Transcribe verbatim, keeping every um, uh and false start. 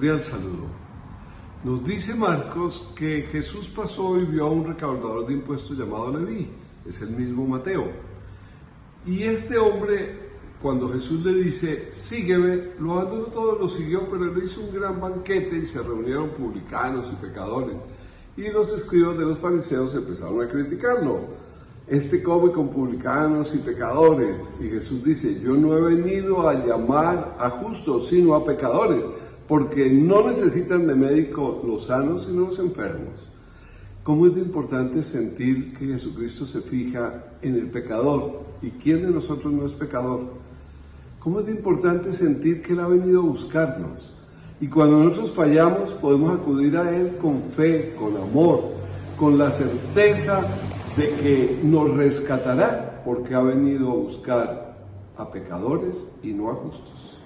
cordial saludo. Nos dice Marcos que Jesús pasó y vio a un recaudador de impuestos llamado Leví, es el mismo Mateo. Y este hombre, cuando Jesús le dice, sígueme, lo abandonó todo, lo siguió, pero le hizo un gran banquete y se reunieron publicanos y pecadores. Y los escribas de los fariseos empezaron a criticarlo. Este come con publicanos y pecadores. Y Jesús dice, yo no he venido a llamar a justos, sino a pecadores, porque no necesitan de médico los sanos, sino los enfermos. ¿Cómo es de importante sentir que Jesucristo se fija en el pecador? ¿Y quién de nosotros no es pecador? ¿Cómo es de importante sentir que Él ha venido a buscarnos? Y cuando nosotros fallamos, podemos acudir a Él con fe, con amor, con la certeza de que nos rescatará, porque ha venido a buscar a pecadores y no a justos.